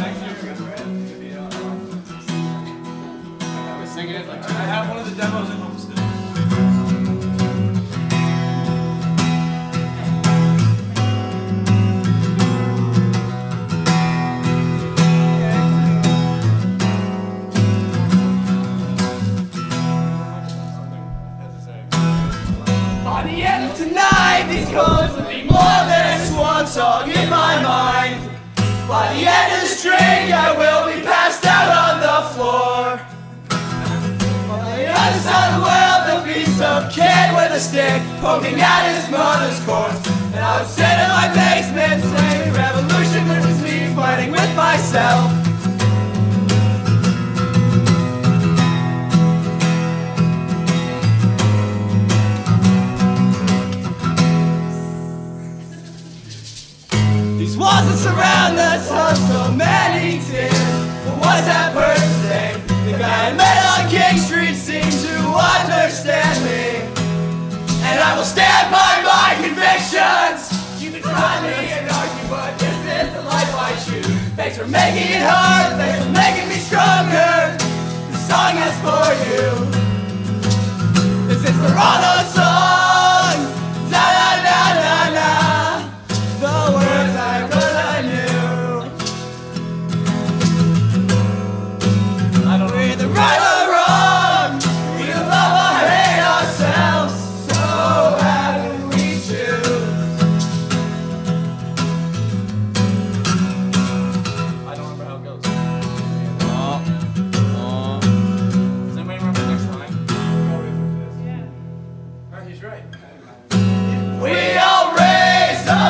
I was singing it like I have one of the demos in home still. By the end of tonight, these chords will be more than just one song in my mind. By the end of this drink, I will be passed out on the floor. On the other side of the world, there'll be some kid with a stick poking at his mother's corpse. And I'll sit in my basement saying, revolution was just me fighting with myself. Walls that surround us of so many tears. But what's that person's name? The guy I met on King Street seems to understand me. And I will stand by my convictions. You can try me and argue, but this is the life I choose. Thanks for making it hard, thanks for making me stronger. This song is for you. This is for all those songs. Na na na na na. The words I wish I knew. I don't read the right or wrong. We love or hate ourselves. So how do we choose? I don't remember how it goes. Does anybody remember the next line? Yeah. Alright, he's right. We all raise up.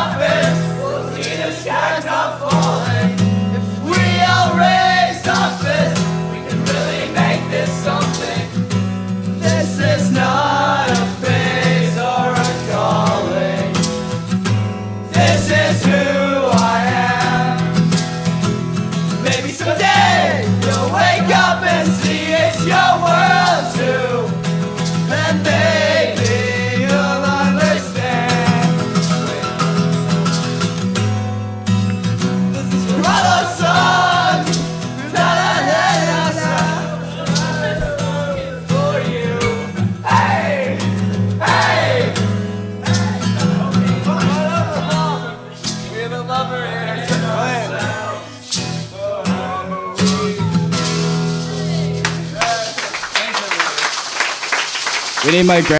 We need my